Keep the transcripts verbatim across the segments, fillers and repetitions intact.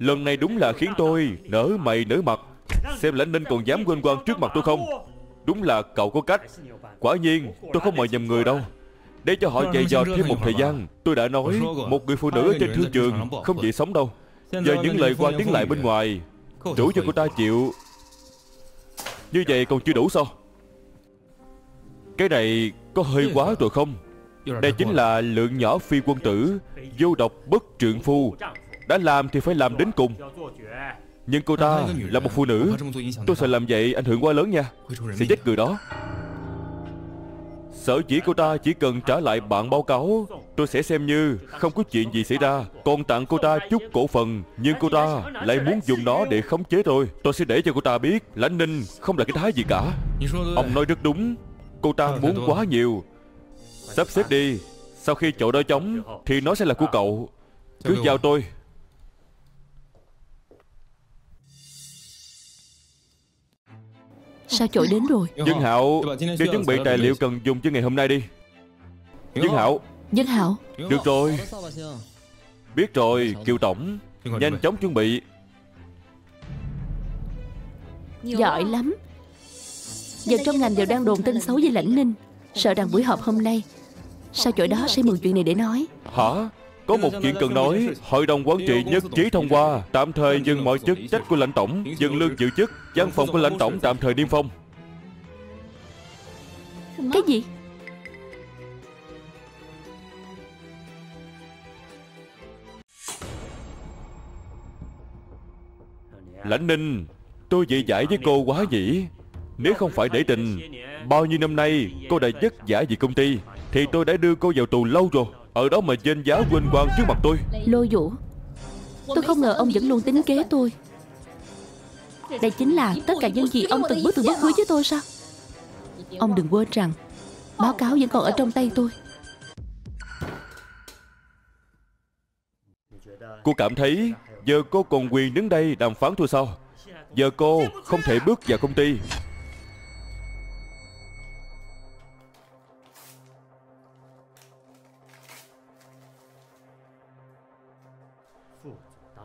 Lần này đúng là khiến tôi nở mày nở mặt. Xem Lãnh Ninh còn dám quên quan trước mặt tôi không. Đúng là cậu có cách. Quả nhiên tôi không mời nhầm người đâu. Để cho họ dạy dò thêm một thời gian. Tôi đã nói một người phụ nữ ở trên thương trường không dễ sống đâu. Giờ những lời qua tiếng lại bên ngoài đủ cho cô ta chịu. Như vậy còn chưa đủ sao? Cái này có hơi quá rồi không? Đây chính là lượng nhỏ phi quân tử, vô độc bất trượng phu. Đã làm thì phải làm đến cùng. Nhưng cô ta là một phụ nữ, tôi sợ làm vậy ảnh hưởng quá lớn nha, sẽ chết người đó. Sở dĩ cô ta chỉ cần trả lại bản báo cáo, tôi sẽ xem như không có chuyện gì xảy ra. Còn tặng cô ta chút cổ phần, nhưng cô ta lại muốn dùng nó để khống chế tôi. Tôi sẽ để cho cô ta biết Lãnh Ninh không là cái thái gì cả. Ông nói rất đúng, cô ta muốn quá nhiều. Sắp xếp đi, sau khi chỗ đó trống thì nó sẽ là của cậu. Cứ giao tôi. Sao chổi đến rồi? Dân Hạo, để chuẩn bị tài liệu cần dùng cho ngày hôm nay đi. Dân Hạo. Dân Hạo. Được rồi. Biết rồi, Kiều Tổng. Nhanh chóng chuẩn bị. Giỏi lắm. Giờ trong ngành đều đang đồn tin xấu về Lãnh Ninh. Sợ rằng buổi họp hôm nay sau chỗ đó sẽ mượn chuyện này để nói. Hả? Có một chuyện cần nói. Hội đồng quản trị nhất trí thông qua tạm thời dừng mọi chức trách của Lãnh Tổng, dừng lương giữ chức, văn phòng của Lãnh Tổng tạm thời niêm phong. Cái gì? Lãnh Ninh, tôi dị giải với cô quá dĩ. Nếu không phải để tình, bao nhiêu năm nay cô đã vất vả vì công ty thì tôi đã đưa cô vào tù lâu rồi. Ở đó mà danh giá quên quang trước mặt tôi. Lôi Vũ, tôi không ngờ ông vẫn luôn tính kế tôi. Đây chính là tất cả những gì ông từng bước từng bước hứa với tôi sao? Ông đừng quên rằng báo cáo vẫn còn ở trong tay tôi. Cô cảm thấy giờ cô còn quyền đứng đây đàm phán tôi sao? Giờ cô không thể bước vào công ty.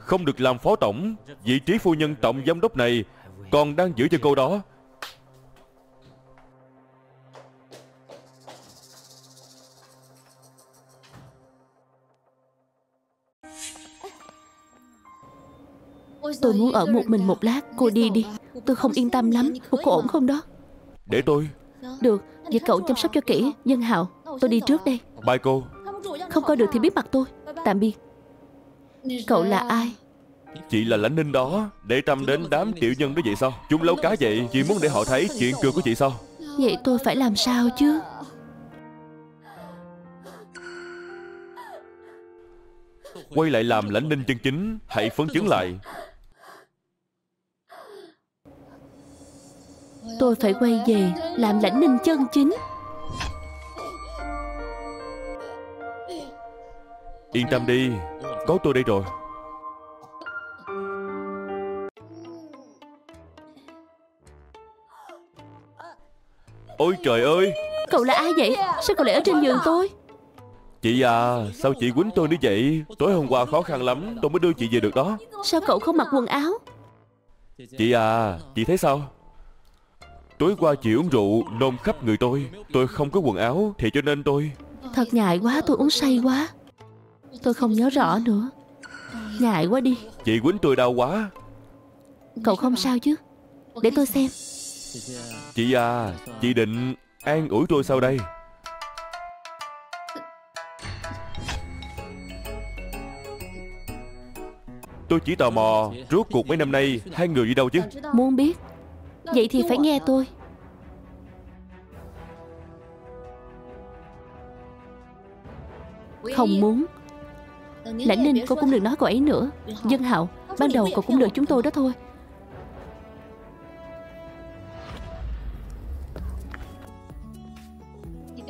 Không được làm phó tổng. Vị trí phu nhân tổng giám đốc này còn đang giữ cho cô đó. Tôi muốn ở một mình một lát. Cô đi đi, tôi không yên tâm lắm. Cô có ổn không đó? Để tôi. Được, vậy cậu chăm sóc cho kỹ. Dân Hạo, tôi đi trước đây. Bye cô. Không coi được thì biết mặt tôi. Tạm biệt. Cậu là ai? Chị là Lãnh Ninh đó. Để tâm đến đám tiểu nhân đó vậy sao? Chúng lấu cá vậy, chị muốn để họ thấy chuyện cười của chị sao? Vậy tôi phải làm sao chứ? Quay lại làm Lãnh Ninh chân chính. Hãy phấn chấn lại. Tôi phải quay về làm Lãnh Ninh chân chính. Yên tâm đi, có tôi đây rồi. Ôi trời ơi! Cậu là ai vậy? Sao cậu lại ở trên giường tôi? Chị à, sao chị quýnh tôi như vậy? Tối hôm qua khó khăn lắm tôi mới đưa chị về được đó. Sao cậu không mặc quần áo? Chị à, chị thấy sao? Tối qua chị uống rượu nôn khắp người tôi. Tôi không có quần áo thì cho nên tôi... Thật ngại quá, tôi uống say quá. Tôi không nhớ rõ nữa. Ngại quá đi. Chị quýnh tôi đau quá. Cậu không sao chứ? Để tôi xem. Chị à, chị định an ủi tôi sau đây. Tôi chỉ tò mò rốt cuộc mấy năm nay hai người đi đâu chứ? Muốn biết vậy thì phải nghe tôi. Không muốn. Lãnh Ninh, cô cũng đừng nói cậu ấy nữa. Dân Hạo, ban đầu cậu cũng được chúng tôi đó thôi.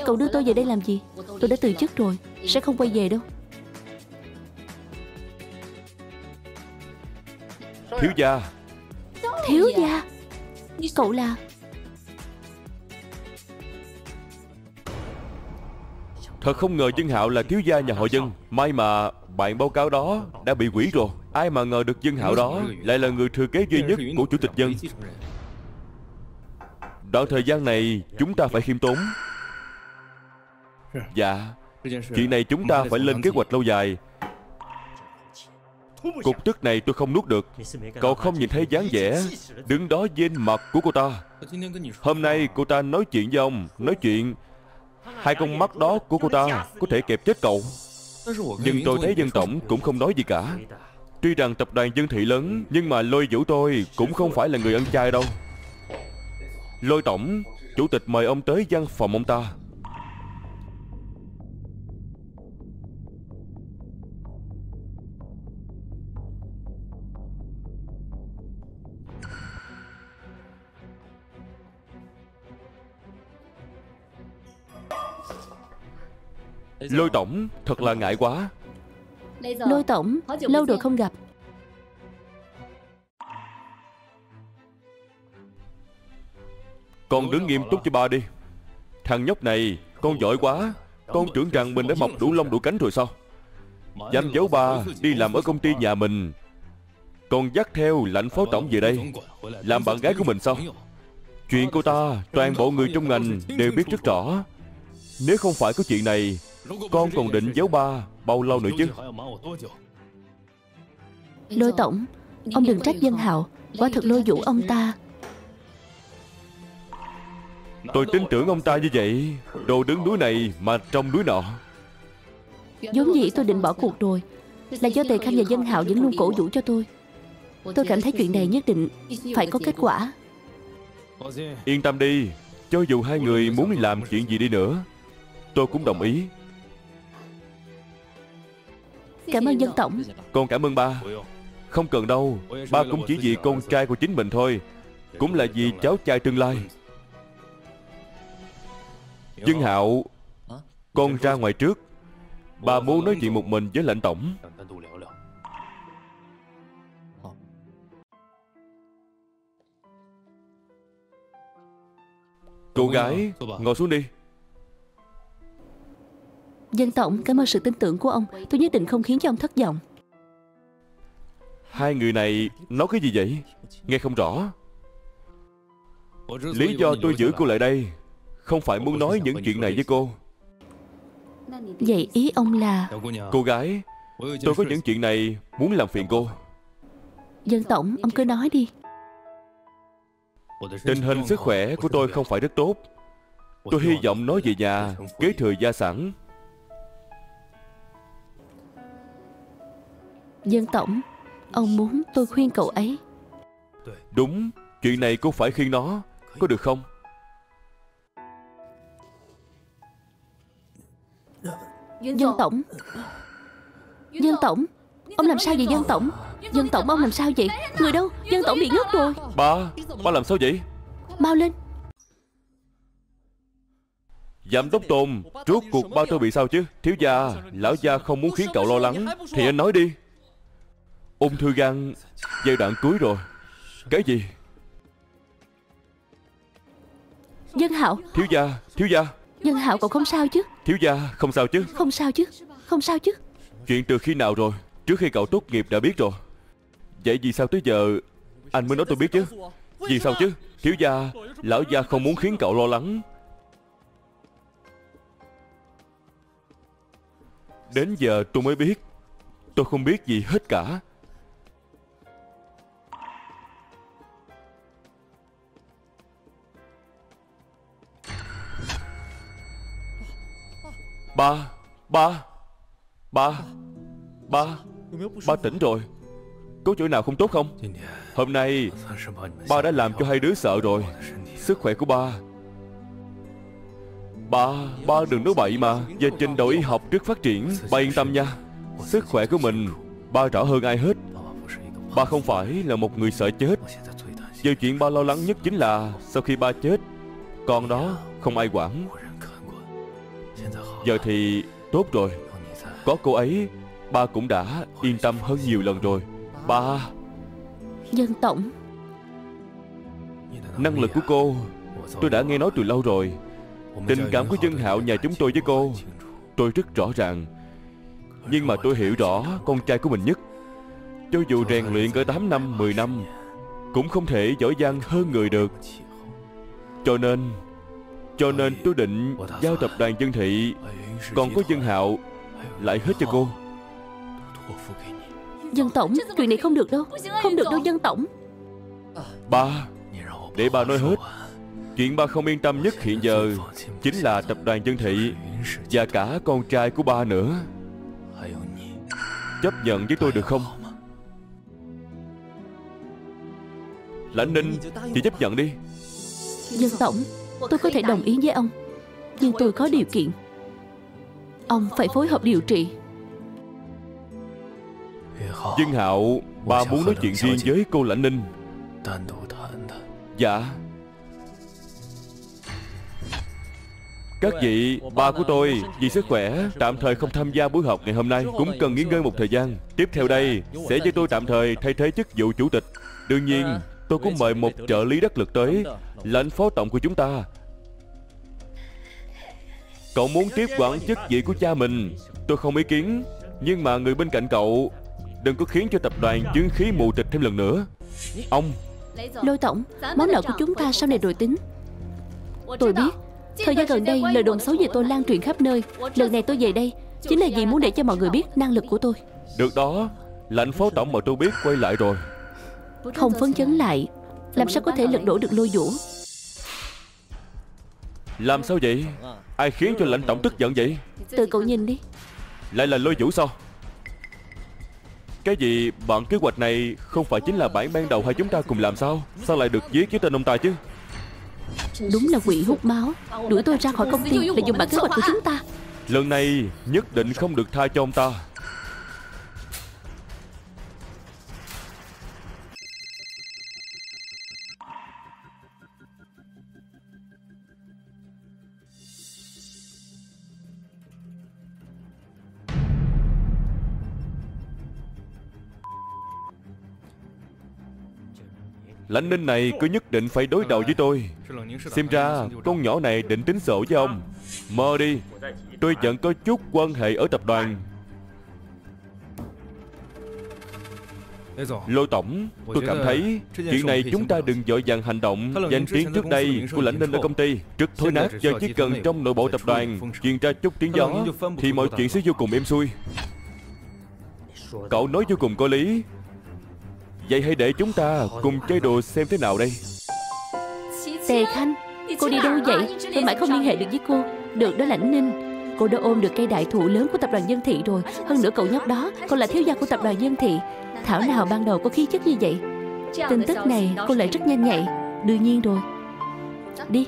Cậu đưa tôi về đây làm gì? Tôi đã từ chức rồi, sẽ không quay về đâu. Thiếu gia. Thiếu gia? Cậu là... Thật không ngờ Dân Hạo là thiếu gia nhà họ Dân. May mà bạn báo cáo đó đã bị hủy rồi. Ai mà ngờ được Dân Hạo đó lại là người thừa kế duy nhất của Chủ tịch Dân. Đoạn thời gian này chúng ta phải khiêm tốn. Dạ, chuyện này chúng ta phải lên kế hoạch lâu dài. Cục tức này tôi không nuốt được. Cậu không nhìn thấy dáng vẻ đứng đó trên mặt của cô ta. Hôm nay cô ta nói chuyện với ông, nói chuyện hai con mắt đó của cô ta có thể kẹp chết cậu. Nhưng tôi thấy Dân Tổng cũng không nói gì cả. Tuy rằng tập đoàn Dân Thị lớn, nhưng mà Lôi Vũ tôi cũng không phải là người ăn chay đâu. Lôi Tổng, Chủ tịch mời ông tới văn phòng ông ta. Lôi Tổng, thật là ngại quá. Lôi Tổng, lâu rồi không gặp. Con đứng nghiêm túc cho ba đi. Thằng nhóc này, con giỏi quá. Con tưởng rằng mình đã mọc đủ lông đủ cánh rồi sao? Dám giấu ba đi làm ở công ty nhà mình, còn dắt theo lãnh phó tổng về đây làm bạn gái của mình sao? Chuyện cô ta toàn bộ người trong ngành đều biết rất rõ. Nếu không phải có chuyện này, con còn định giấu ba bao lâu nữa chứ? Lôi Tổng, ông đừng trách Dân Hạo. Quả thực Lôi Vũ ông ta. Tôi tin tưởng ông ta như vậy. Đồ đứng núi này mà trong núi nọ. Giống dĩ tôi định bỏ cuộc rồi. Là do Tề Khanh và Dân Hạo vẫn luôn cổ vũ cho tôi. Tôi cảm thấy chuyện này nhất định phải có kết quả. Yên tâm đi. Cho dù hai người muốn làm chuyện gì đi nữa, tôi cũng đồng ý. Cảm ơn Dân Tổng. Con cảm ơn ba. Không cần đâu. Ba cũng chỉ vì con trai của chính mình thôi, cũng là vì cháu trai tương lai. Dân Hạo, con ra ngoài trước. Ba muốn nói chuyện một mình với Lãnh Tổng. Cô gái, ngồi xuống đi. Dân Tổng, cảm ơn sự tin tưởng của ông. Tôi nhất định không khiến cho ông thất vọng. Hai người này nói cái gì vậy? Nghe không rõ. Lý do tôi giữ cô lại đây không phải muốn nói những chuyện này với cô. Vậy ý ông là? Cô gái, tôi có những chuyện này muốn làm phiền cô. Dân Tổng, ông cứ nói đi. Tình hình sức khỏe của tôi không phải rất tốt. Tôi hy vọng nói về nhà kế thừa gia sản. Dân Tổng, ông muốn tôi khuyên cậu ấy? Đúng, chuyện này cô phải khuyên nó, có được không? Dân Tổng, Dân Tổng, ông làm sao vậy Dân Tổng? Dân Tổng, ông làm sao vậy? Người đâu? Dân Tổng bị ngất rồi. Ba, ba làm sao vậy? Mau lên. Giám đốc Tùng, trước cuộc ba tôi bị sao chứ? Thiếu gia, lão gia không muốn khiến cậu lo lắng thì anh nói đi. Ung thư gan giai đoạn cuối rồi. Cái gì? Dân Hạo. Thiếu gia, thiếu gia. Dân Hạo, cậu không sao chứ? Thiếu gia, không sao chứ? Không sao chứ? Không sao chứ? Chuyện từ khi nào rồi? Trước khi cậu tốt nghiệp đã biết rồi. Vậy vì sao tới giờ anh mới nói tôi biết chứ? Vì sao chứ? Thiếu gia, lão gia không muốn khiến cậu lo lắng. Đến giờ tôi mới biết. Tôi không biết gì hết cả. Ba, ba, ba, ba, ba tỉnh rồi. Có chỗ nào không tốt không? Hôm nay ba đã làm cho hai đứa sợ rồi. Sức khỏe của ba. Ba, ba đừng nói bậy mà. Và trình độ y học rất phát triển. Ba yên tâm nha. Sức khỏe của mình ba rõ hơn ai hết. Ba không phải là một người sợ chết. Giờ chuyện ba lo lắng nhất chính là sau khi ba chết, con đó không ai quản. Giờ thì tốt rồi. Có cô ấy, ba cũng đã yên tâm hơn nhiều lần rồi. Ba. Dân Tổng, năng lực của cô tôi đã nghe nói từ lâu rồi. Tình cảm của Dân Hạo nhà chúng tôi với cô tôi rất rõ ràng. Nhưng mà tôi hiểu rõ con trai của mình nhất. Cho dù rèn luyện cỡ tám năm, mười năm cũng không thể giỏi giang hơn người được. Cho nên Cho nên tôi định giao tập đoàn Dân Thị còn có Dân Hạo lại hết cho cô. Dân Tổng, chuyện này không được đâu. Không được đâu Dân Tổng. Ba, để ba nói hết. Chuyện ba không yên tâm nhất hiện giờ chính là tập đoàn Dân Thị và cả con trai của ba nữa. Chấp nhận với tôi được không? Lãnh Ninh, chị chấp nhận đi. Dân Tổng, tôi có thể đồng ý với ông, nhưng tôi có điều kiện. Ông phải phối hợp điều trị. Dân Hạo, ba muốn nói chuyện riêng với cô Lãnh Ninh. Dạ. Các vị, ba của tôi vì sức khỏe tạm thời không tham gia buổi học ngày hôm nay, cũng cần nghỉ ngơi một thời gian. Tiếp theo đây sẽ với tôi tạm thời thay thế chức vụ chủ tịch. Đương nhiên tôi cũng mời một trợ lý đắc lực tới là anh phó tổng của chúng ta. Cậu muốn tiếp quản chức vị của cha mình, tôi không ý kiến. Nhưng mà người bên cạnh cậu đừng có khiến cho tập đoàn chứng khí mù tịch thêm lần nữa. Ông Lôi Tổng, món nợ của chúng ta sau này rồi tính. Tôi biết thời gian gần đây lời đồn xấu về tôi lan truyền khắp nơi. Lần này tôi về đây chính là vì muốn để cho mọi người biết năng lực của tôi. Được đó, lãnh phó tổng mà tôi biết quay lại rồi. Không phấn chấn lại, làm sao có thể lật đổ được Lôi Vũ? Làm sao vậy? Ai khiến cho lãnh tổng tức giận vậy? Tự cậu nhìn đi. Lại là Lôi Vũ sao? Cái gì? Bọn kế hoạch này không phải chính là bản ban đầu hai chúng ta cùng làm sao? Sao lại được viết với tên ông ta chứ? Đúng là quỷ hút máu, đuổi tôi ra khỏi công ty là dùng bản kế hoạch của chúng ta. Lần này nhất định không được tha cho ông ta. Lãnh Ninh này cứ nhất định phải đối đầu với tôi. Xem ra con nhỏ này định tính sổ với ông. Mơ đi, tôi vẫn có chút quan hệ ở tập đoàn. Lôi Tổng, tôi cảm thấy chuyện này chúng ta đừng vội vàng hành động. Danh tiếng trước đây của Lãnh Ninh ở công ty rất thối nát. Giờ chỉ cần trong nội bộ tập đoàn truyền ra chút tiếng gió thì mọi chuyện sẽ vô cùng êm xuôi. Cậu nói vô cùng có lý. Vậy hãy để chúng ta cùng chơi đùa xem thế nào đây. Tề Khanh, cô đi đâu vậy? Tôi mãi không liên hệ được với cô. Được đó Lãnh Ninh, cô đã ôm được cây đại thụ lớn của tập đoàn Dân Thị rồi. Hơn nữa cậu nhóc đó còn là thiếu gia của tập đoàn Dân Thị. Thảo nào ban đầu có khí chất như vậy. Tin tức này cô lại rất nhanh nhạy. Đương nhiên rồi. Đi.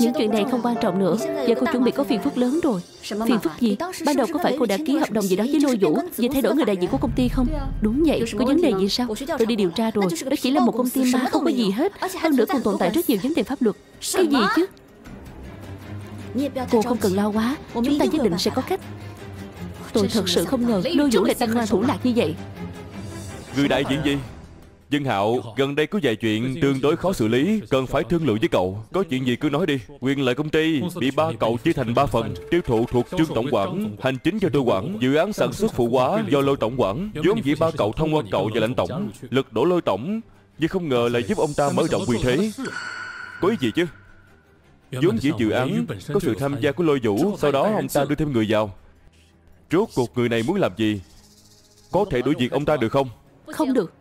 Những chuyện này không quan trọng nữa. Giờ cô chuẩn bị có phiền phức lớn rồi. Phiền phức gì? Ban đầu có phải cô đã ký hợp đồng gì đó với Lôi Vũ về thay đổi người đại diện của công ty không? Đúng vậy, có vấn đề gì sao? Tôi đi điều tra rồi, đó chỉ là một công ty má, không có gì hết. Hơn nữa còn tồn tại rất nhiều vấn đề pháp luật. Cái gì chứ? Cô không cần lo quá, chúng ta nhất định sẽ có cách. Tôi thật sự không ngờ Lôi Vũ lại tăng hoa thủ lạc như vậy. Người đại diện gì? Dân Hạo, gần đây có vài chuyện tương đối khó xử lý, cần phải thương lượng với cậu. Có chuyện gì cứ nói đi. Quyền lợi công ty bị ba cậu chia thành ba phần. Tiêu thụ thuộc Trương tổng quản, hành chính do tôi quản, dự án sản xuất phụ hóa do Lôi tổng quản. Vốn dĩ ba cậu thông qua cậu và Lãnh tổng lật đổ Lôi tổng, nhưng không ngờ lại giúp ông ta mở rộng quyền thế. Có ý gì chứ? Vốn dĩ dự án có sự tham gia của Lôi Vũ, sau đó ông ta đưa thêm người vào. Rốt cuộc người này muốn làm gì? Có thể đuổi việc ông ta được không? Không được.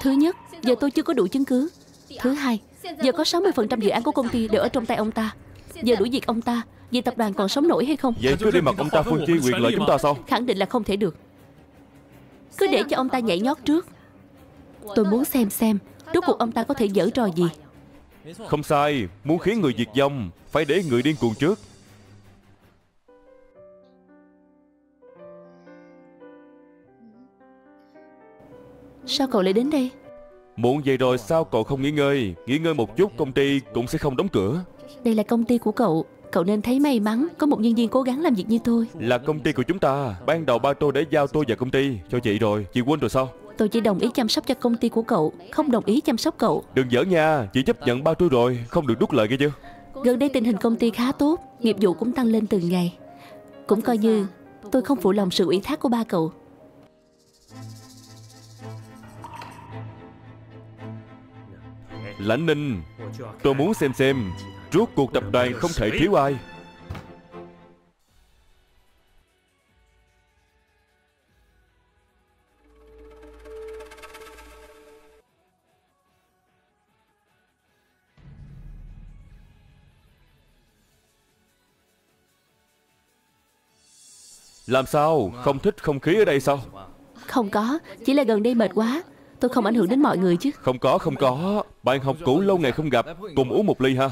Thứ nhất, giờ tôi chưa có đủ chứng cứ. Thứ hai, giờ có sáu mươi phần trăm dự án của công ty đều ở trong tay ông ta. Giờ đuổi việc ông ta, vì tập đoàn còn sống nổi hay không? Vậy cứ để mặc ông ta phân chia quyền lợi chúng ta sao? Khẳng định là không thể được. Cứ để cho ông ta nhảy nhót trước. Tôi muốn xem xem rốt cuộc ông ta có thể giở trò gì. Không sai, muốn khiến người diệt vong phải để người điên cuồng trước. Sao cậu lại đến đây? Muộn vậy rồi sao cậu không nghỉ ngơi? Nghỉ ngơi một chút công ty cũng sẽ không đóng cửa. Đây là công ty của cậu, cậu nên thấy may mắn có một nhân viên cố gắng làm việc như tôi. Là công ty của chúng ta, ban đầu ba tôi đã giao tôi và công ty cho chị rồi. Chị quên rồi sao? Tôi chỉ đồng ý chăm sóc cho công ty của cậu, không đồng ý chăm sóc cậu. Đừng giỡn nha, chị chấp nhận ba tôi rồi, không được đút lời nghe chưa? Gần đây tình hình công ty khá tốt, nghiệp vụ cũng tăng lên từng ngày. Cũng coi như tôi không phụ lòng sự ủy thác của ba cậu. Lãnh Ninh, tôi muốn xem xem rốt cuộc tập đoàn không thể thiếu ai. Làm sao? Không thích không khí ở đây sao? Không có, chỉ là gần đây mệt quá. Tôi không ảnh hưởng đến mọi người chứ. Không có, không có. Bạn học cũ lâu ngày không gặp, cùng uống một ly ha.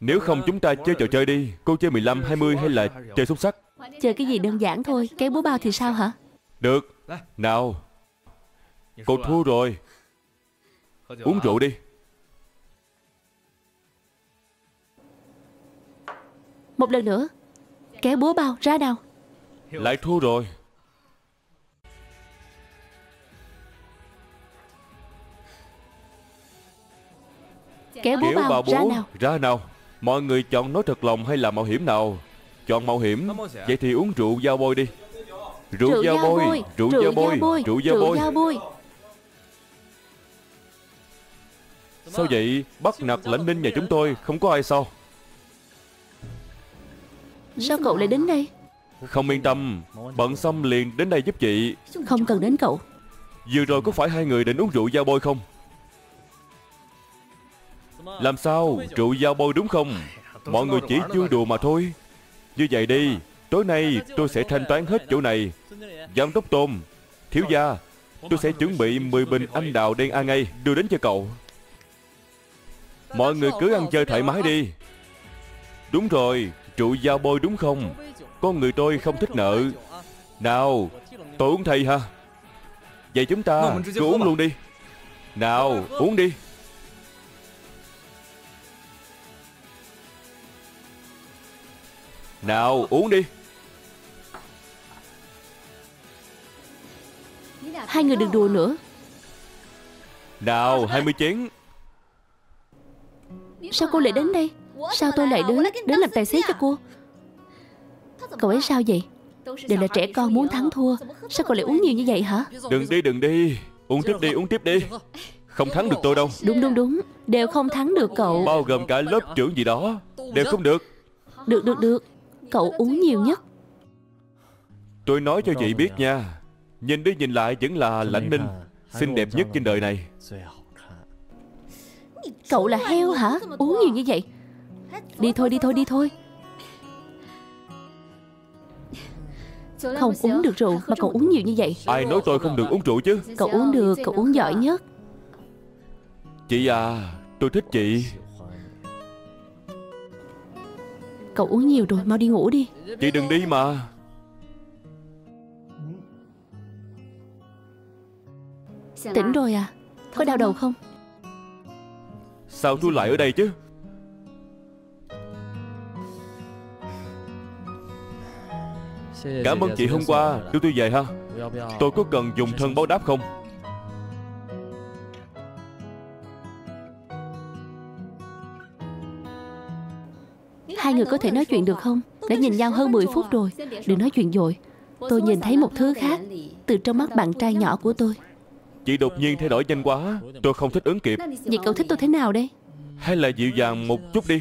Nếu không chúng ta chơi trò chơi đi. Cô chơi mười lăm, hai mươi hay là chơi xúc xắc? Chơi cái gì đơn giản thôi, kéo búa bao thì sao hả? Được. Nào, cô thua rồi, uống rượu đi. Một lần nữa, kéo búa bao ra nào. Lại thua rồi. Kéo búa bao, bao bố, ra nào. Ra nào. Mọi người chọn nói thật lòng hay là mạo hiểm nào? Chọn mạo hiểm. Vậy thì uống rượu giao bôi đi. Rượu giao bôi. Rượu giao bôi. Rượu giao bôi. Sao vậy? Bắt nạt Lãnh Ninh nhà chúng tôi không có ai sao? Sao cậu lại đến đây? Không yên tâm, bận xong liền đến đây giúp chị. Không cần đến cậu. Vừa rồi có phải hai người định uống rượu giao bôi không? Làm sao? Rượu giao bôi đúng không? Mọi người chỉ vui đùa mà thôi. Như vậy đi, tối nay tôi sẽ thanh toán hết chỗ này. Giám đốc Tùng, thiếu gia, tôi sẽ chuẩn bị mười bình anh đào đen A ngay đưa đến cho cậu. Mọi người cứ ăn chơi thoải mái đi. Đúng rồi, rượu giao bôi đúng không? Con người tôi không thích nợ. Nào, tôi uống thay ha. Vậy chúng ta cứ uống luôn đi. Nào, uống đi. Nào, uống đi. Hai người đừng đùa nữa. Nào, hai mươi chén. Sao cô lại đến đây? Sao tôi lại đến đến làm tài xế cho cô? Cậu ấy sao vậy? Đều là trẻ con muốn thắng thua. Sao cậu lại uống nhiều như vậy hả? Đừng đi, đừng đi. Uống tiếp đi, uống tiếp đi. Không thắng được tôi đâu. Đúng, đúng, đúng. Đều không thắng được cậu. Bao gồm cả lớp trưởng gì đó. Đều không được. Được, được, được. Cậu uống nhiều nhất. Tôi nói cho chị biết nha. Nhìn đi nhìn lại vẫn là Lãnh Ninh xinh đẹp nhất trên đời này. Cậu là heo hả? Uống nhiều như vậy. Đi thôi, đi thôi, đi thôi. Không uống được rượu mà cậu uống nhiều như vậy. Ai nói tôi không được uống rượu chứ? Cậu uống được, cậu uống giỏi nhất. Chị à, tôi thích chị. Cậu uống nhiều rồi, mau đi ngủ đi. Chị đừng đi mà. Tỉnh rồi à? Có đau đầu không? Sao tôi lại ở đây chứ? Cảm ơn chị hôm qua đưa tôi về ha. Tôi có cần dùng thân báo đáp không? Hai người có thể nói chuyện được không? Đã nhìn nhau hơn mười phút rồi. Đừng nói chuyện vội. Tôi nhìn thấy một thứ khác từ trong mắt bạn trai nhỏ của tôi. Chị đột nhiên thay đổi nhanh quá, tôi không thích ứng kịp. Vậy cậu thích tôi thế nào đây? Hay là dịu dàng một chút đi.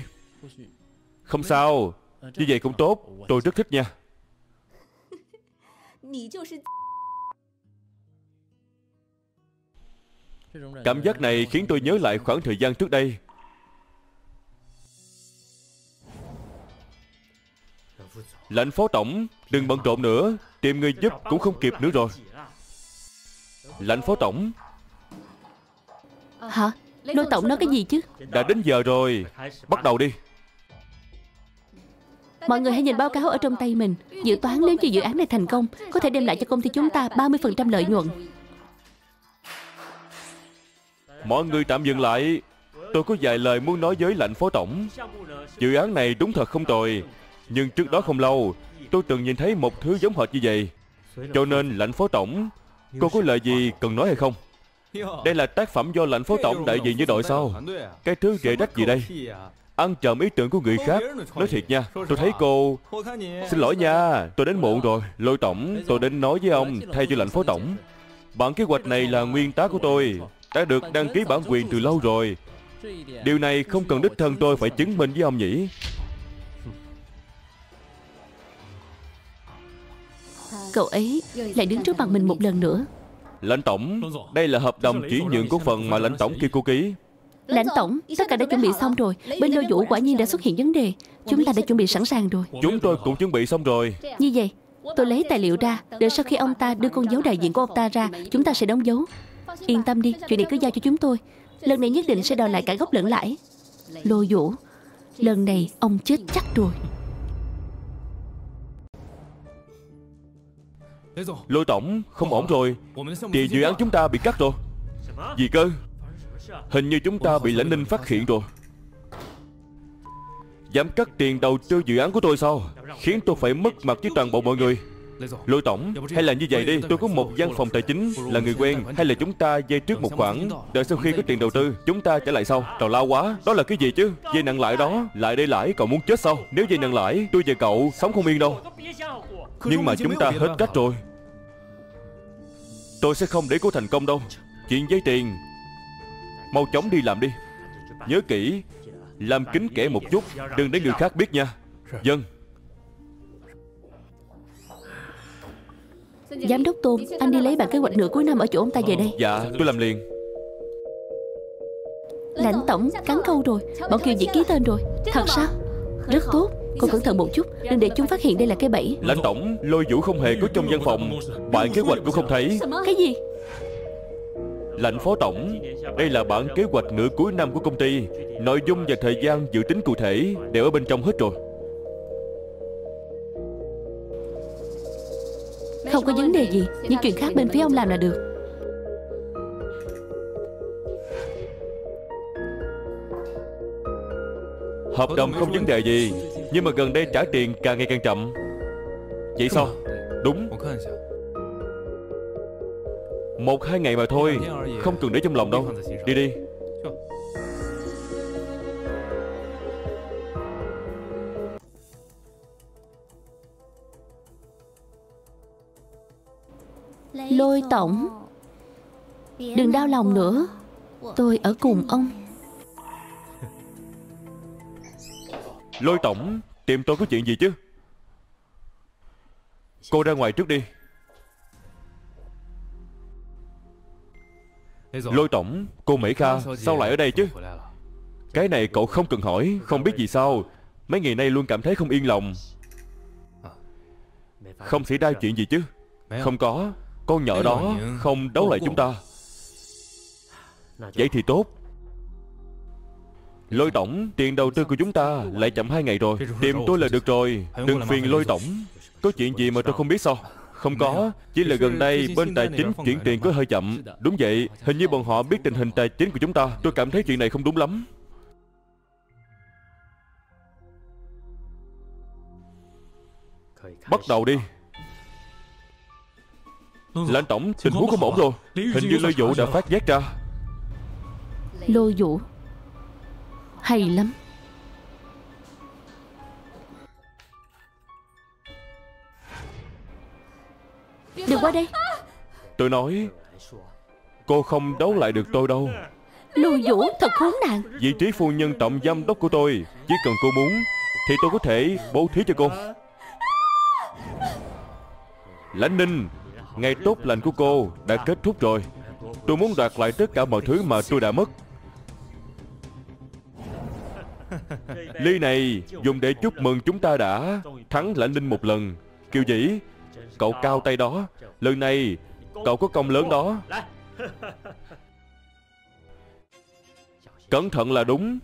Không sao, như vậy cũng tốt. Tôi rất thích nha. Cảm giác này khiến tôi nhớ lại khoảng thời gian trước đây. Lãnh Phó Tổng, đừng bận rộn nữa. Tìm người giúp cũng không kịp nữa rồi. Lãnh Phó Tổng. Hả? Lôi Tổng nói cái gì chứ? Đã đến giờ rồi, bắt đầu đi. Mọi người hãy nhìn báo cáo ở trong tay mình. Dự toán nếu như dự án này thành công, có thể đem lại cho công ty chúng ta ba mươi phần trăm lợi nhuận. Mọi người tạm dừng lại. Tôi có vài lời muốn nói với Lãnh Phó Tổng. Dự án này đúng thật không tồi. Nhưng trước đó không lâu, tôi từng nhìn thấy một thứ giống hệt như vậy. Cho nên lãnh phó tổng, cô có lời gì cần nói hay không? Đây là tác phẩm do lãnh phó tổng đại diện với đội sao? Cái thứ rễ rách gì đây? Ăn trộm ý tưởng của người khác. Nói thiệt nha, tôi thấy cô... Xin lỗi nha, tôi đến muộn rồi. Lôi tổng, tôi đến nói với ông thay cho lãnh phó tổng. Bản kế hoạch này là nguyên tá của tôi, đã được đăng ký bản quyền từ lâu rồi. Điều này không cần đích thân tôi phải chứng minh với ông nhỉ? Cậu ấy lại đứng trước mặt mình một lần nữa. Lãnh tổng, đây là hợp đồng chuyển nhượng cổ phần mà lãnh tổng kia cô ký. Lãnh tổng, tất cả đã chuẩn bị xong rồi. Bên Lôi Vũ quả nhiên đã xuất hiện vấn đề. Chúng ta đã chuẩn bị sẵn sàng rồi. Chúng tôi cũng chuẩn bị xong rồi. Như vậy, tôi lấy tài liệu ra. Để sau khi ông ta đưa con dấu đại diện của ông ta ra, chúng ta sẽ đóng dấu. Yên tâm đi, chuyện này cứ giao cho chúng tôi. Lần này nhất định sẽ đòi lại cả gốc lẫn lãi. Lôi Vũ, lần này ông chết chắc rồi. Lôi tổng, không ổn rồi. Thì dự án chúng ta bị cắt rồi. Gì cơ? Hình như chúng ta bị Lãnh Ninh phát hiện rồi. Giảm cắt tiền đầu tư dự án của tôi sao? Khiến tôi phải mất mặt với toàn bộ mọi người. Lôi tổng, hay là như vậy đi. Tôi có một văn phòng tài chính là người quen. Hay là chúng ta vay trước một khoản, đợi sau khi có tiền đầu tư chúng ta trả lại sau. Tào lao quá. Đó là cái gì chứ? Vay nặng lãi đó. Lại đây lãi, cậu muốn chết sao? Nếu vay nặng lãi, tôi và cậu sống không yên đâu. Nhưng mà chúng ta hết cách rồi. Tôi sẽ không để cô thành công đâu. Chuyện vay tiền, mau chóng đi làm đi. Nhớ kỹ, làm kín kẽ một chút, đừng để người khác biết nha. Dân. Giám đốc Tùng, anh đi lấy bản kế hoạch nửa cuối năm ở chỗ ông ta về đây. Dạ, tôi làm liền. Lãnh tổng, cắn câu rồi. Bọn Kiều Vũ ký tên rồi. Thật sao? Rất tốt. Cô cẩn thận một chút, đừng để chúng phát hiện đây là cái bẫy. Lãnh tổng, Lôi Vũ không hề có trong văn phòng. Bản kế hoạch cũng không thấy. Cái gì? Lãnh phó tổng, đây là bản kế hoạch nửa cuối năm của công ty. Nội dung và thời gian dự tính cụ thể đều ở bên trong hết rồi. Không có vấn đề gì. Những chuyện khác bên phía ông làm là được. Hợp đồng không vấn đề gì, nhưng mà gần đây trả tiền càng ngày càng chậm. Vậy sao? Đúng. Một hai ngày mà thôi, không cần để trong lòng đâu. Đi đi. Lôi tổng, đừng đau lòng nữa. Tôi ở cùng ông. Lôi tổng, tìm tôi có chuyện gì chứ? Cô ra ngoài trước đi. Lôi tổng, cô Mỹ Kha sao lại ở đây chứ? Cái này cậu không cần hỏi. Không biết vì sao mấy ngày nay luôn cảm thấy không yên lòng. Không xảy ra chuyện gì chứ? Không có. Con nhỏ đó không đấu lại chúng ta. Vậy thì tốt. Lôi tổng, tiền đầu tư của chúng ta lại chậm hai ngày rồi. Tìm tôi là được rồi. Đừng phiền Lôi tổng. Có chuyện gì mà tôi không biết sao? Không có, chỉ là gần đây bên tài chính chuyển tiền có hơi chậm. Đúng vậy, hình như bọn họ biết tình hình tài chính của chúng ta. Tôi cảm thấy chuyện này không đúng lắm. Bắt đầu đi. Lãnh tổng, tình huống không ổn rồi. Hình như Lôi Vũ đã phát giác ra. Lôi Vũ, hay lắm. Đừng qua đây. Tôi nói, cô không đấu lại được tôi đâu. Lôi Vũ thật khốn nạn. Vị trí phu nhân tổng giám đốc của tôi, chỉ cần cô muốn thì tôi có thể bố thí cho cô. Lãnh Ninh, ngày tốt lành của cô đã kết thúc rồi. Tôi muốn đoạt lại tất cả mọi thứ mà tôi đã mất. Ly này dùng để chúc mừng chúng ta đã thắng Lãnh Ninh một lần. Kiều Vũ, cậu cao tay đó. Lần này cậu có công lớn đó. Cẩn thận là đúng.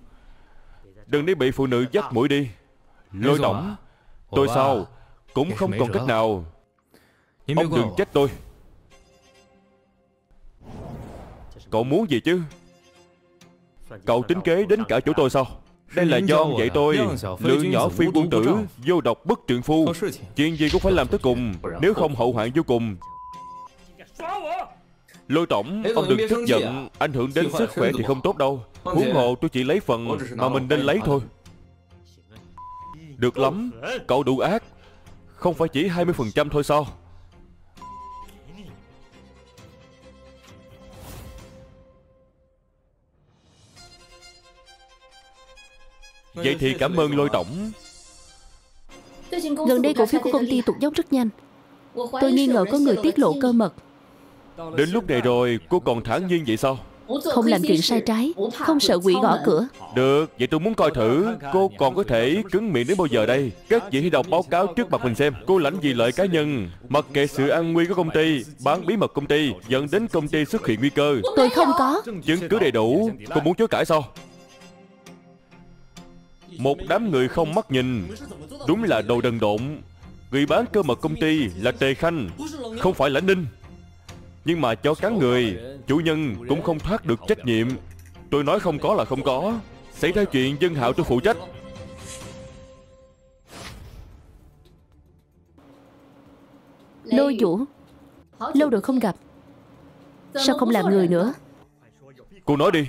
Đừng để bị phụ nữ dắt mũi đi. Lôi tổng, tôi sao cũng không còn cách nào. Ông đừng trách tôi. Cậu muốn gì chứ? Cậu tính kế đến cả chỗ tôi sao? Đây là do vậy tôi. Lượng nhỏ phi quân tử, vô độc bất trượng phu. Chuyện gì cũng phải làm tới cùng, nếu không hậu hoạn vô cùng. Lôi tổng, ông đừng tức giận, ảnh hưởng đến sức khỏe thì không tốt đâu. Huống hồ tôi chỉ lấy phần mà mình nên lấy thôi. Được lắm, cậu đủ ác. Không phải chỉ hai mươi phần trăm thôi sao? Vậy thì cảm ơn Lôi tổng. Gần đây cổ phiếu của công ty tụt dốc rất nhanh. Tôi nghi ngờ có người tiết lộ cơ mật. Đến lúc này rồi, cô còn thản nhiên vậy sao? Không làm chuyện sai trái, không sợ quỷ gõ cửa. Được, vậy tôi muốn coi thử cô còn có thể cứng miệng đến bao giờ đây. Các vị hãy đọc báo cáo trước mặt mình xem. Cô lãnh vì lợi cá nhân, mặc kệ sự an nguy của công ty, bán bí mật công ty, dẫn đến công ty xuất hiện nguy cơ. Tôi không có chứng cứ đầy đủ. Cô muốn chối cãi sao? Một đám người không mắt nhìn, đúng là đồ đần độn. Người bán cơ mật công ty là Tề Khanh, không phải Lãnh Ninh. Nhưng mà cho cán người, chủ nhân cũng không thoát được trách nhiệm. Tôi nói không có là không có. Xảy ra chuyện Dân Hạo tôi phụ trách. Lôi Vũ, lâu rồi không gặp, sao không làm người nữa? Cô nói đi.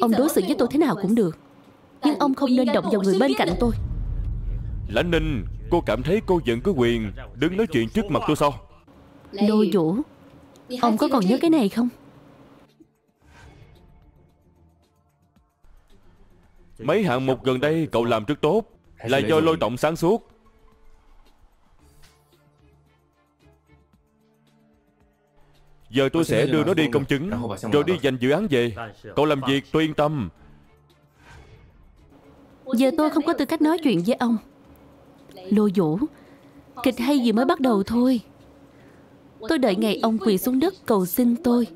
Ông đối xử với tôi thế nào cũng được, nhưng ông không nên động vào người bên cạnh tôi. Lãnh Ninh, cô cảm thấy cô vẫn có quyền đứng nói chuyện trước mặt tôi sao? Lôi Vũ, ông có còn nhớ cái này không? Mấy hạng mục gần đây cậu làm rất tốt, là do Lôi tổng sáng suốt. Giờ tôi sẽ đưa nó đi công chứng, rồi đi giành dự án về. Cậu làm việc tôi yên tâm. Giờ tôi không có tư cách nói chuyện với ông. Lôi Vũ, kịch hay gì mới bắt đầu thôi. Tôi đợi ngày ông quỳ xuống đất cầu xin tôi.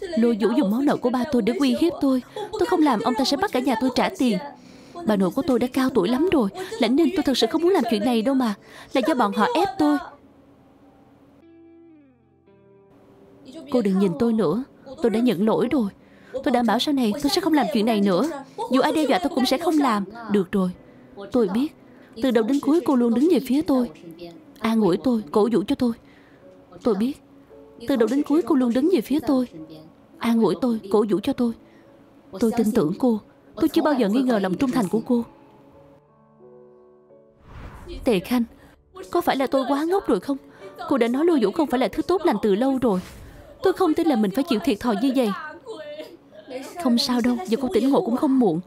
Lôi Vũ dùng món nợ của ba tôi để uy hiếp tôi. Tôi không làm, ông ta sẽ bắt cả nhà tôi trả tiền. Bà nội của tôi đã cao tuổi lắm rồi. Lãnh Ninh, tôi thật sự không muốn làm chuyện này đâu mà. Là do bọn họ ép tôi. Cô đừng nhìn tôi nữa, tôi đã nhận lỗi rồi. Tôi đảm bảo sau này tôi sẽ không làm chuyện này nữa. Dù ai đe dọa tôi cũng sẽ không làm. Được rồi, tôi biết. Từ đầu đến cuối cô luôn đứng về phía tôi, an ủi tôi, cổ vũ cho tôi. Tôi biết. Từ đầu đến cuối cô luôn đứng về phía tôi, an ủi tôi, cổ vũ cho tôi. Tôi tin tưởng cô. Tôi chưa bao giờ nghi ngờ lòng trung thành của cô. Tề Khanh, có phải là tôi quá ngốc rồi không? Cô đã nói Lôi Vũ không phải là thứ tốt lành từ lâu rồi. Tôi không tin là mình phải chịu thiệt thòi như vậy. Không sao đâu, giờ cô tỉnh ngộ cũng không muộn.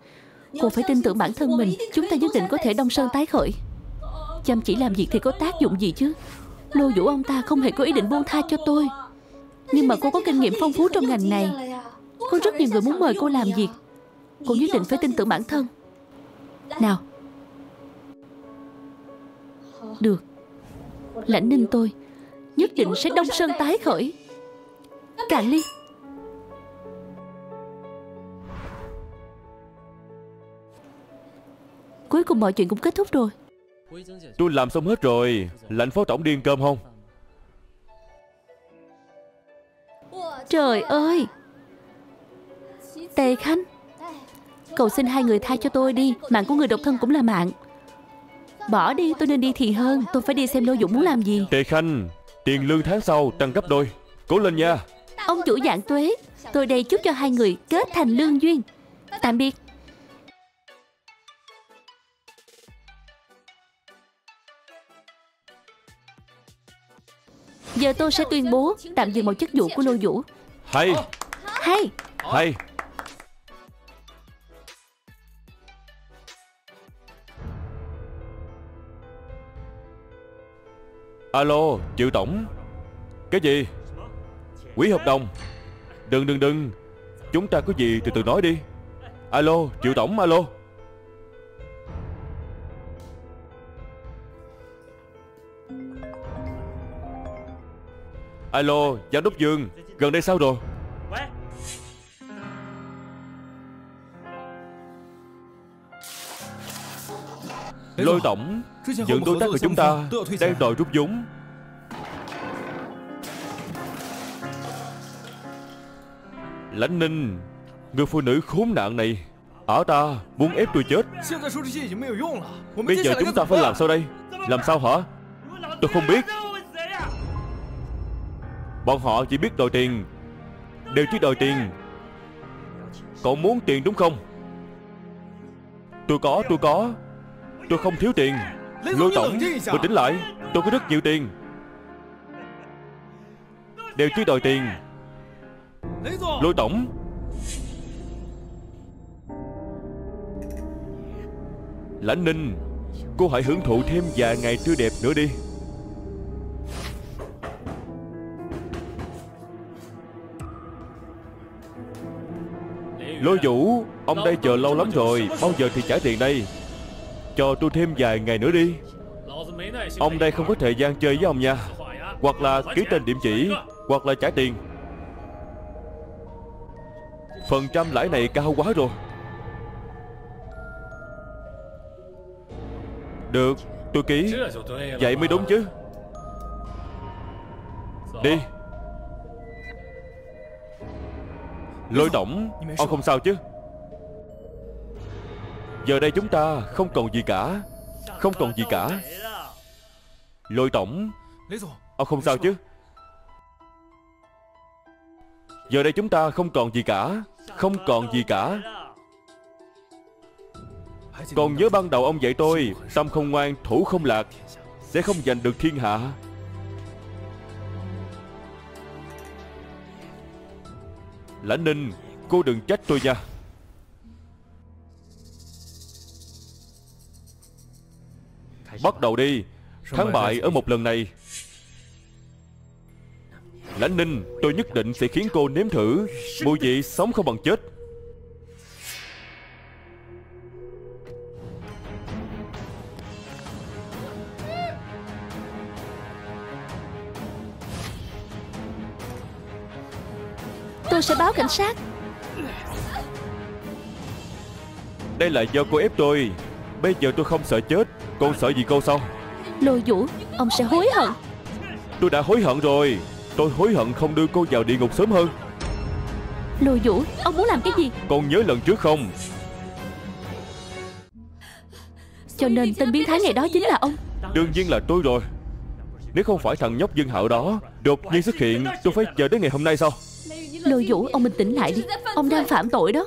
Cô phải tin tưởng bản thân mình. Chúng ta nhất định có thể đông sơn tái khởi. Chăm chỉ làm việc thì có tác dụng gì chứ? Lôi Vũ ông ta không hề có ý định buông tha cho tôi. Nhưng mà cô có kinh nghiệm phong phú trong ngành này. Có rất nhiều người muốn mời cô làm việc. Cô nhất định phải tin tưởng bản thân. Nào. Được. Lãnh Ninh tôi nhất định sẽ đông sơn tái khởi. Cạn ly. Cuối cùng mọi chuyện cũng kết thúc rồi. Tôi làm xong hết rồi. Lãnh phó tổng điên cơm không? Trời ơi, Tề Khanh, cậu xin hai người tha cho tôi đi. Mạng của người độc thân cũng là mạng. Bỏ đi, tôi nên đi thì hơn. Tôi phải đi xem Lôi Vũ muốn làm gì. Tề Khanh, tiền lương tháng sau tăng gấp đôi. Cố lên nha. Ông chủ Dạng Tuế, tôi đây chúc cho hai người kết thành lương duyên. Tạm biệt. Giờ tôi sẽ tuyên bố tạm dừng mọi chức vụ của Lôi Vũ. Hay. Hay. Hay. Alo, Triệu tổng. Cái gì? Quỹ hợp đồng. Đừng đừng đừng. Chúng ta có gì từ từ nói đi. Alo, Triệu tổng, alo. Alo, giám đốc Dương, gần đây sao rồi? Lôi tổng, những đối tác của chúng ta đang đòi rút vốn. Lãnh Ninh, Người phụ nữ khốn nạn này ả ta muốn ép tôi chết. Bây giờ chúng ta phải làm sao đây? Làm sao hả? Tôi không biết. Bọn họ chỉ biết đòi tiền, đều chỉ đòi tiền. Cậu muốn tiền đúng không? Tôi có, tôi có. Tôi không thiếu tiền. Lôi tổng, bình tĩnh lại. Tôi có rất nhiều tiền. Đều chỉ đòi tiền. Lôi tổng, Lãnh Ninh, cô hãy hưởng thụ thêm vài ngày tươi đẹp nữa đi. Lôi Vũ, ông đây chờ lâu lắm rồi. Bao giờ thì trả tiền đây? Cho tôi thêm vài ngày nữa đi. Ông đây không có thời gian chơi với ông nha. Hoặc là ký tên điểm chỉ, hoặc là trả tiền. Phần trăm lãi này cao quá rồi. Được, tôi ký. Vậy mới đúng chứ. Đi. Lôi tổng, ông không sao chứ? Giờ đây chúng ta không còn gì cả. Không còn gì cả. Lôi tổng, ông không sao chứ? Giờ đây chúng ta không còn gì cả. Không còn gì cả. Còn nhớ ban đầu ông dạy tôi, tâm không ngoan, thủ không lạc, sẽ không giành được thiên hạ. Lãnh Ninh, cô đừng trách tôi nha. Bắt đầu đi. Thắng bại ở một lần này. Lãnh Ninh, tôi nhất định sẽ khiến cô nếm thử mùi vị sống không bằng chết. Tôi sẽ báo cảnh sát. Đây là do cô ép tôi. Bây giờ tôi không sợ chết. Cô sợ gì cô sao? Lôi Vũ, ông sẽ hối hận. Tôi đã hối hận rồi. Tôi hối hận không đưa cô vào địa ngục sớm hơn. Lôi Vũ, ông muốn làm cái gì? Con nhớ lần trước không? Cho nên tên biến thái ngày đó chính là ông. Đương nhiên là tôi rồi. Nếu không phải thằng nhóc Dân Hạo đó đột nhiên xuất hiện, tôi phải chờ đến ngày hôm nay sao? Lôi Vũ, ông bình tĩnh lại đi. Ông đang phạm tội đó.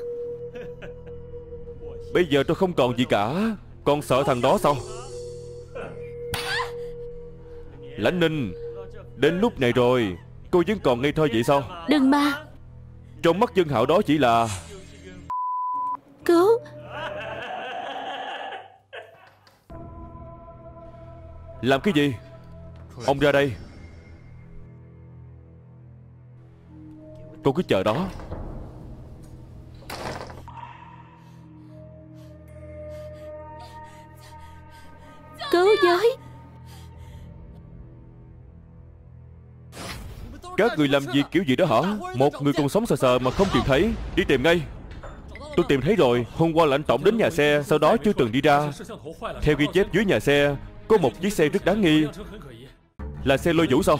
Bây giờ tôi không còn gì cả. Con sợ thằng đó sao? Lãnh Ninh, đến lúc này rồi, cô vẫn còn ngây thơ vậy sao? Đừng mà. Trong mắt Dân Hạo đó chỉ là cứu. Làm cái gì? Ông ra đây. Cô cứ chờ đó. Cứu giới. Các người làm gì kiểu gì đó hả? Một người còn sống sờ sờ mà không tìm thấy. Đi tìm ngay. Tôi tìm thấy rồi. Hôm qua Lãnh tổng đến nhà xe, sau đó chưa từng đi ra. Theo ghi chép dưới nhà xe, có một chiếc xe rất đáng nghi. Là xe Lôi Vũ sao?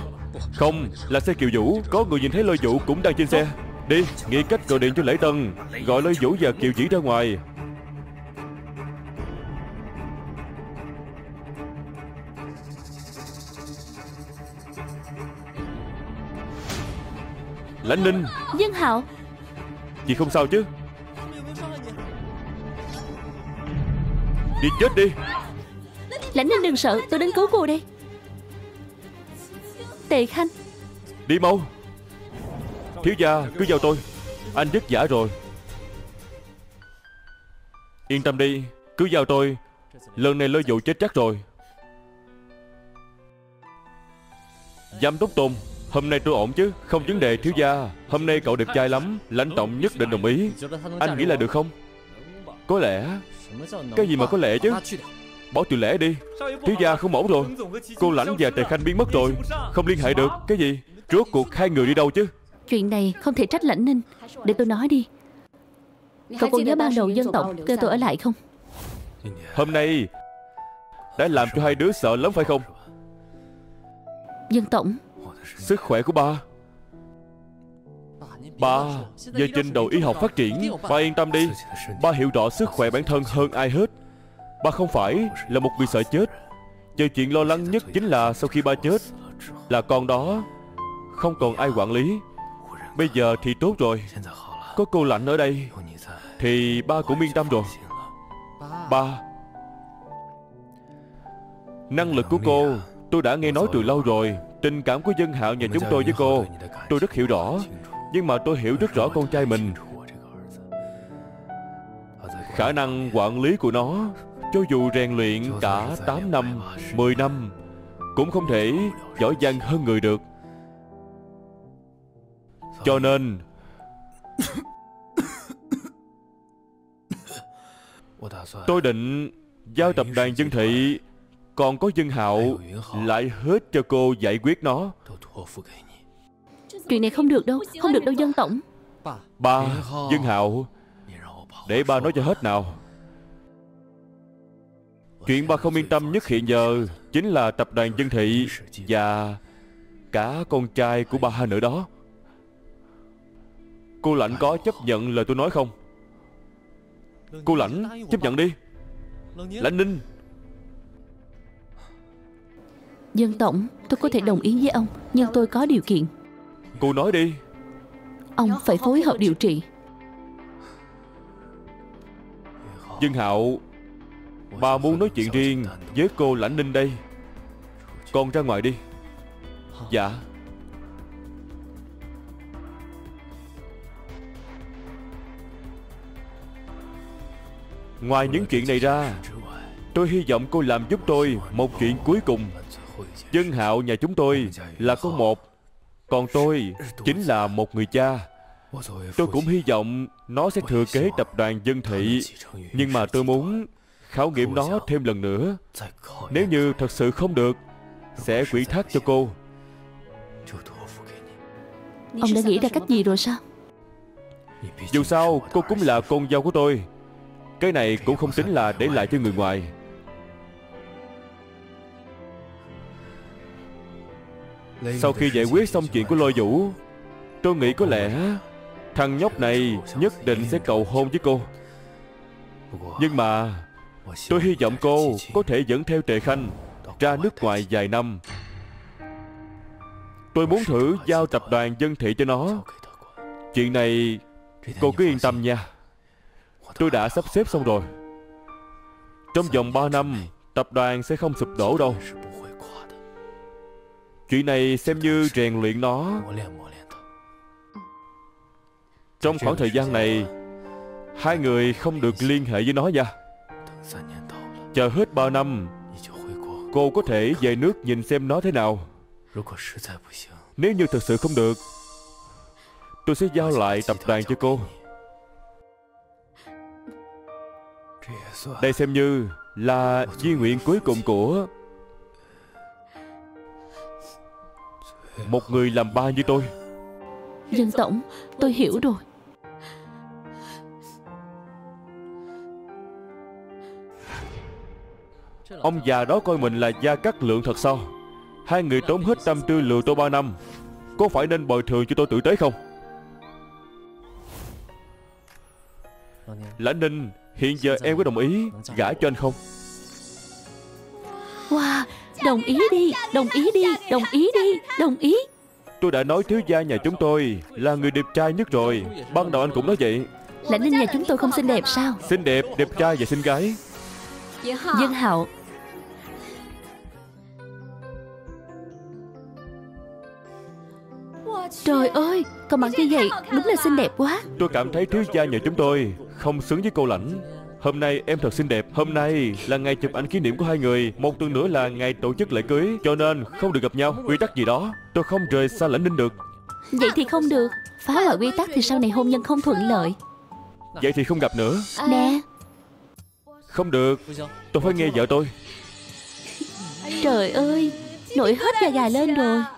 Không, là xe Kiều Vũ. Có người nhìn thấy Lôi Vũ cũng đang trên xe. Đi, nghĩ cách gọi điện cho Lễ Tân, gọi Lôi Vũ và Kiều Vũ ra ngoài. Lãnh Ninh, Dân Hạo, chị không sao chứ? Đi chết đi. Lãnh Ninh đừng sợ, tôi đến cứu cô đây. Tề Khanh, đi mau. Thiếu gia, cứ giao tôi. Anh vất vả rồi. Yên tâm đi, cứ giao tôi. Lần này Lôi Vũ chết chắc rồi. Giám đốc Tùng, hôm nay tôi ổn chứ? Không vấn đề thiếu gia. Hôm nay cậu đẹp trai lắm. Lãnh tổng nhất định đồng ý. Anh nghĩ là được không? Có lẽ. Cái gì mà có lẽ chứ? Bỏ từ lẽ đi. Thiếu gia không ổn rồi. Cô Lãnh và Tề Khanh biến mất rồi. Không liên hệ được. Cái gì? Rốt cuộc hai người đi đâu chứ? Chuyện này không thể trách Lãnh Ninh. Để tôi nói đi. Cậu còn nhớ ban đầu Dân tổng kêu tôi ở lại không? Hôm nay đã làm cho hai đứa sợ lắm phải không? Dân tổng, sức khỏe của ba. Ba, về trình độ y học phát triển, ba yên tâm đi. Ba hiểu rõ sức khỏe bản thân hơn ai hết. Ba không phải là một người sợ chết. Chờ chuyện lo lắng nhất chính là sau khi ba chết, là con đó không còn ai quản lý. Bây giờ thì tốt rồi, có cô Lãnh ở đây thì ba cũng yên tâm rồi. Ba, năng lực của cô tôi đã nghe nói từ lâu rồi. Tình cảm của Dân Hạo nhà chúng tôi với cô tôi rất hiểu rõ. Nhưng mà tôi hiểu rất rõ con trai mình. Khả năng quản lý của nó, cho dù rèn luyện cả tám năm, mười năm, cũng không thể giỏi giang hơn người được. Cho nên tôi định giao tập đoàn Dân Thị còn có Dân Hạo lại hết cho cô giải quyết nó. Chuyện này không được đâu, không được đâu Dân Tổng. Ba, Dân Hạo, để ba nói cho hết nào. Chuyện ba không yên tâm nhất hiện giờ chính là tập đoàn Dân Thị và cả con trai của ba nữa đó. Cô Lãnh có chấp nhận lời tôi nói không? Cô Lãnh chấp nhận đi. Lãnh Ninh. Dân Tổng, tôi có thể đồng ý với ông, nhưng tôi có điều kiện. Cô nói đi. Ông phải phối hợp điều trị Dân Hạo. Bà muốn nói chuyện riêng với cô Lãnh Ninh đây. Con ra ngoài đi. Dạ. Ngoài những chuyện này ra, tôi hy vọng cô làm giúp tôi một chuyện cuối cùng. Dân Hạo nhà chúng tôi là con một, còn tôi chính là một người cha. Tôi cũng hy vọng nó sẽ thừa kế tập đoàn Dân Thị, nhưng mà tôi muốn khảo nghiệm nó thêm lần nữa. Nếu như thật sự không được, sẽ ủy thác cho cô. Ông đã nghĩ ra cách gì rồi sao? Dù sao cô cũng là con dâu của tôi. Cái này cũng không tính là để lại cho người ngoài. Sau khi giải quyết xong chuyện của Lôi Vũ, tôi nghĩ có lẽ thằng nhóc này nhất định sẽ cầu hôn với cô. Nhưng mà tôi hy vọng cô có thể dẫn theo Tề Khanh ra nước ngoài vài năm. Tôi muốn thử giao tập đoàn Dân Thị cho nó. Chuyện này cô cứ yên tâm nha. Tôi đã sắp xếp xong rồi. Trong vòng ba năm, tập đoàn sẽ không sụp đổ đâu. Chuyện này xem như rèn luyện nó. Trong khoảng thời gian này, hai người không được liên hệ với nó nha. Chờ hết ba năm, cô có thể về nước nhìn xem nó thế nào. Nếu như thật sự không được, tôi sẽ giao lại tập đoàn cho cô. Đây xem như là di nguyện cuối cùng của một người làm ba như tôi. Dân Tổng, tôi hiểu rồi. Ông già đó coi mình là Gia Cát Lượng thật sao? Hai người tốn hết tâm tư lừa tôi ba năm, có phải nên bồi thường cho tôi tử tế không? Lãnh Ninh, hiện giờ em có đồng ý gả cho anh không? Wow, đồng ý đi, đồng ý đi, đồng ý đi, đồng ý. Tôi đã nói thiếu gia nhà chúng tôi là người đẹp trai nhất rồi. Ban đầu anh cũng nói vậy. Lãnh Ninh nhà chúng tôi không xinh đẹp sao? Xinh đẹp, đẹp trai và xinh gái. Dân Hạo, trời ơi, còn bạn như vậy đúng là xinh đẹp quá. Tôi cảm thấy thiếu gia nhà chúng tôi không xứng với cô Lãnh. Hôm nay em thật xinh đẹp. Hôm nay là ngày chụp ảnh kỷ niệm của hai người. Một tuần nữa là ngày tổ chức lễ cưới, cho nên không được gặp nhau. Quy tắc gì đó, tôi không rời xa Lãnh Ninh được. Vậy thì không được. Phá hoại quy tắc thì sau này hôn nhân không thuận lợi. Vậy thì không gặp nữa. Nè. Không được, tôi phải nghe vợ tôi. Trời ơi, nổi hết da gà lên rồi.